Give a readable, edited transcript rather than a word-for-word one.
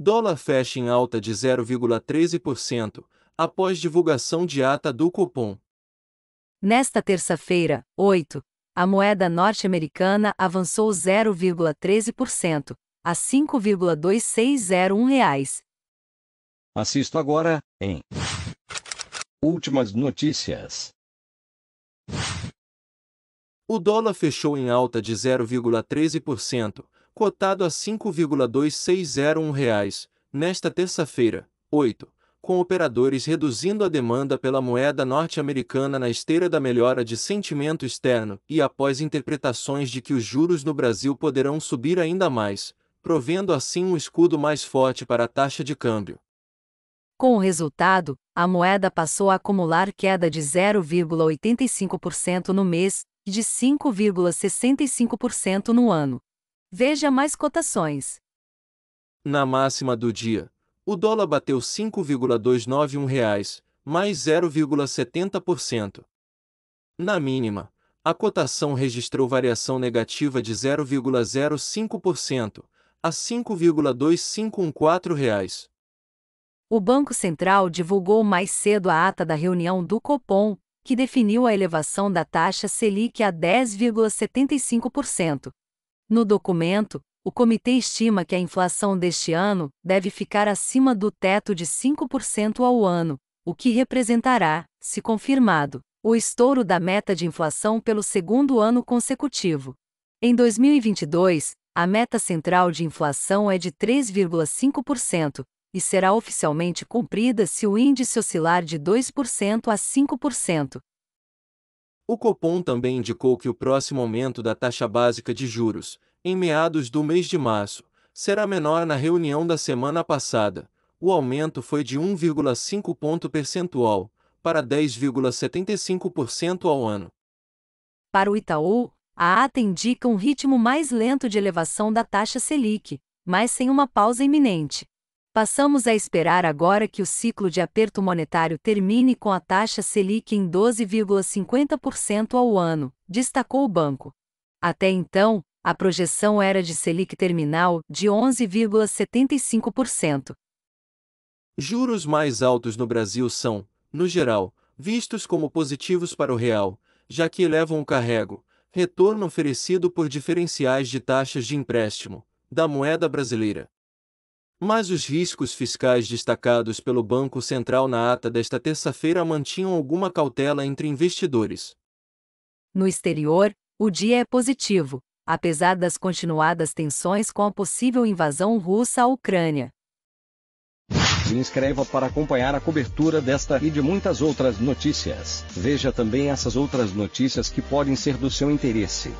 Dólar fecha em alta de 0,13%, após divulgação de ata do Copom. Nesta terça-feira, 8, a moeda norte-americana avançou 0,13%, a R$ 5,2601. Assista agora em Últimas Notícias. O dólar fechou em alta de 0,13%, cotado a R$ 5,2601, nesta terça-feira, 8, com operadores reduzindo a demanda pela moeda norte-americana na esteira da melhora de sentimento externo e após interpretações de que os juros no Brasil poderão subir ainda mais, provendo assim um escudo mais forte para a taxa de câmbio. Com o resultado, a moeda passou a acumular queda de 0,85% no mês e de 5,65% no ano. Veja mais cotações. Na máxima do dia, o dólar bateu R$ 5,291, mais 0,70%. Na mínima, a cotação registrou variação negativa de 0,05%, a R$ 5,2514. O Banco Central divulgou mais cedo a ata da reunião do Copom, que definiu a elevação da taxa Selic a 10,75%. No documento, o comitê estima que a inflação deste ano deve ficar acima do teto de 5% ao ano, o que representará, se confirmado, o estouro da meta de inflação pelo segundo ano consecutivo. Em 2022, a meta central de inflação é de 3,5% e será oficialmente cumprida se o índice oscilar de 2% a 5%. O Copom também indicou que o próximo aumento da taxa básica de juros, em meados do mês de março, será menor. Na reunião da semana passada, o aumento foi de 1,5 ponto percentual, para 10,75% ao ano. Para o Itaú, a ata indica um ritmo mais lento de elevação da taxa Selic, mas sem uma pausa iminente. Passamos a esperar agora que o ciclo de aperto monetário termine com a taxa Selic em 12,50% ao ano, destacou o banco. Até então, a projeção era de Selic terminal de 11,75%. Juros mais altos no Brasil são, no geral, vistos como positivos para o real, já que elevam o carrego, retorno oferecido por diferenciais de taxas de empréstimo, da moeda brasileira. Mas os riscos fiscais destacados pelo Banco Central na ata desta terça-feira mantinham alguma cautela entre investidores. No exterior, o dia é positivo, apesar das continuadas tensões com a possível invasão russa à Ucrânia. Se inscreva para acompanhar a cobertura desta e de muitas outras notícias. Veja também essas outras notícias que podem ser do seu interesse.